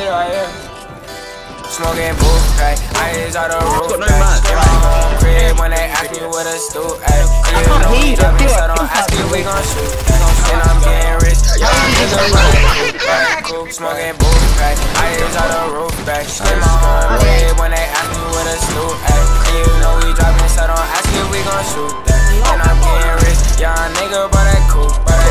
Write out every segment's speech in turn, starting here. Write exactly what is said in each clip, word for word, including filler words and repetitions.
did it right here. Smoking booth, ayy. Eyes out of roof, ayy. Get my home crib when they ask me what a stoop, ayy. You know we love me, so don't ask me, we gon' shoot. And I'm getting rich, yeah, I'm in the roof. Smoking booth, ayy. Eyes out of roof, ayy. Get my home crib when they ask me what a stoop, ayy. You know we dropping, so don't ask me, we gon' shoot. And I'm getting rich, yeah, nigga, but that coupe, ayy.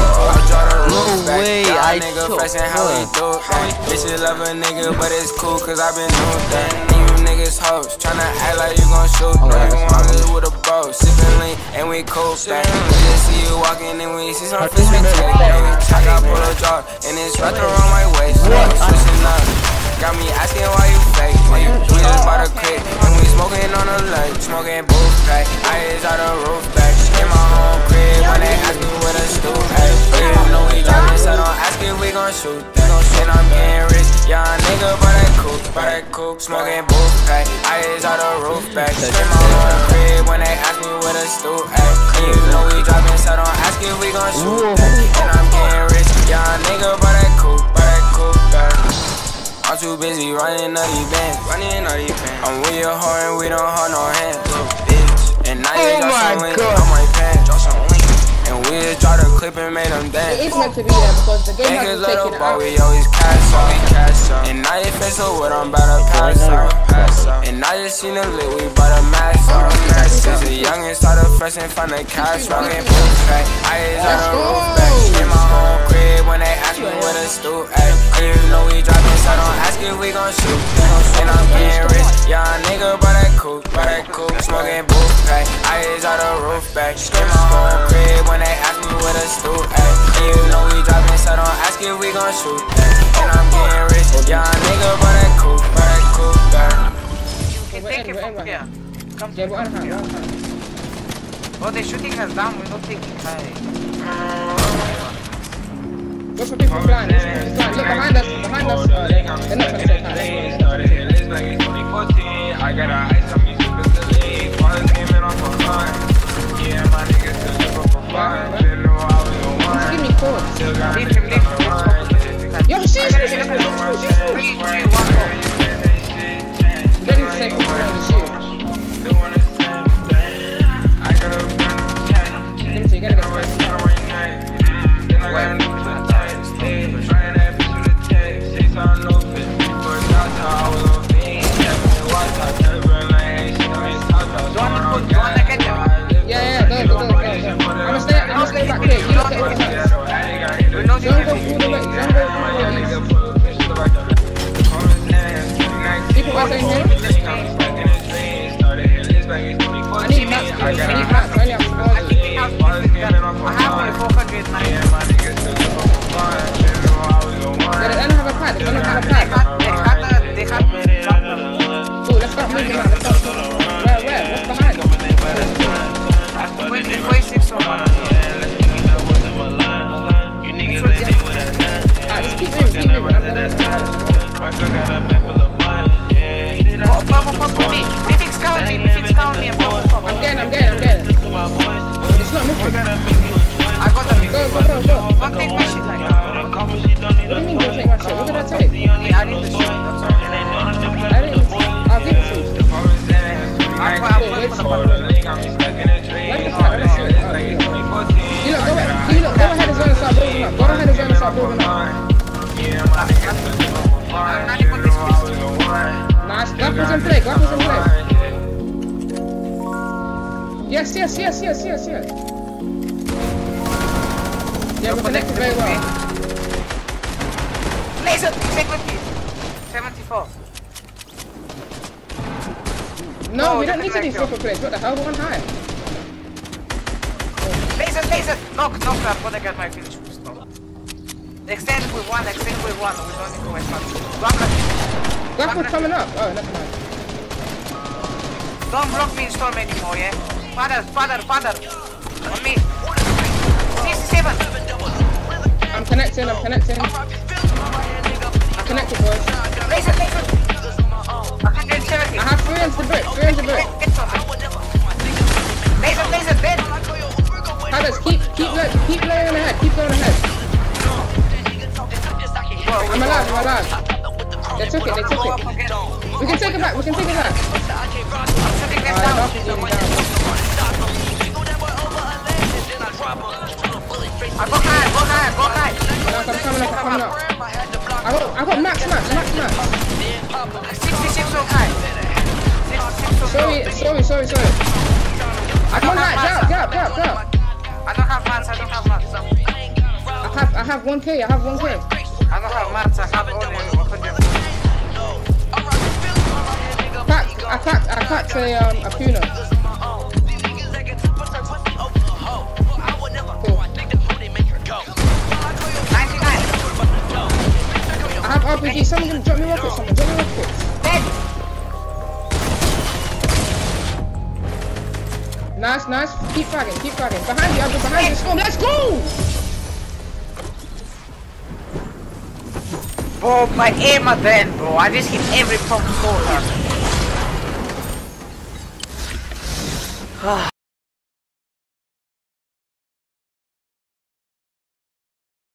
Nigga flexing how he do it. Bitches love a nigga, but it's cool cause I've been doing that. You niggas hoes, tryna act like you gon' shoot. I'm just with a bro, sippin' lean, and we cool. That we just see you walking and we see some fish mixed in. I got pull a jar, and it's wrapped around my waist. I'm switching up, got me asking why you fake. We just bought a clip, and we smoking on the lake. Smoking booth, pack, I is out the roof, back. In my home crib, when they ask me what a stoop, ayy. You know we droppin', so don't ask me, we gon' shoot. And I'm getting rich, yeah, nigga, but that coupe, but that coupe. Smoking booth, ayy, I is out the roof, back. In my home crib, when they ask me what a stoop, ayy. You know we droppin', so don't ask me, we gon' shoot. And I'm getting rich, yeah, nigga, but that coupe, but that coupe, ayy. I'm too busy running out these bands, running out these bands. I'm with your heart and we don't hold no hands, bitch. And now you got some link on my pants, and we just dropped a clip and made them dance. It's meant to be there because the game has to take it out. We always cash out, we cash out. And now you face up what I'm about to pass out, pass out. And now you seen the lit, we bought a mask out. Since the youngin' started fresh and find the cash, rockin' boots, back. I is on the roof, back. In my home crib when they ask me what a stoop, ayy. You know we droppin', so don't ask if we gon' shoot. And I'm getting rich, yeah, nigga, buy that coupe, buy that coupe. Smoking booth, ayy. I is on the roof, back. In my home crib when they ask me what a stoop, ayy. You know we droppin', so don't ask if we gon' shoot. And I'm getting rich, yeah, nigga, buy that coupe, buy that coupe, back. Take it from here. Come to oh, they're shooting us down, we're not taking high. Look for people flying, look behind us, behind us. They're not gonna take high. I got a ice on me super silly. Father's came in off my mind. Yeah, my niggas still live up for fun. Didn't know I was the one. Give me four. Still got a nigga on. Yo, she's three, three, one. Get in the same corner. Yes, yes, yes, yes, yes, yes. Yeah, we're connected very well. Laser, take with you. seventy-four. No, oh, we don't need any super plates. What the hell? We're on high. Laser, laser. Knock, knock. I'm gonna get my finish boost. Extend with one, extend with one. We don't need to go as much. Black one's coming up. Oh, that's nice. Don't block me in storm anymore, yeah? Father, father, father, on me. sixty-seven. I'm connecting, I'm connecting. I'm connected, boys. Laser, laser. one seventy. I have three on the brick, three on the brick. Laser, laser, dead. Fathers, keep, keep, keep laying ahead, keep going ahead. I'm alive, I'm alive. They're They took it, they took it. We can take it back, we can take it back. I got high, I got high, I got high. I'm coming up, I'm coming up. I got, I got max, max, max, max. sixty-six on high. Sorry, sorry, sorry, sorry. I got high, jab, jab, jab, jab. I don't have mats, I don't have mats. I have, I have one K, I have one K. I don't have mats, I have only one hundred. Packed, I packed, I packed a, um, a Puna. Cool. I have R P G, someone drop me rockets, someone drop me rockets. Nice, nice. Keep fragging, keep fragging. Behind you, Abdul, behind you. Storm, let's go! Bro, my aim again, bro. I just hit every pump corner.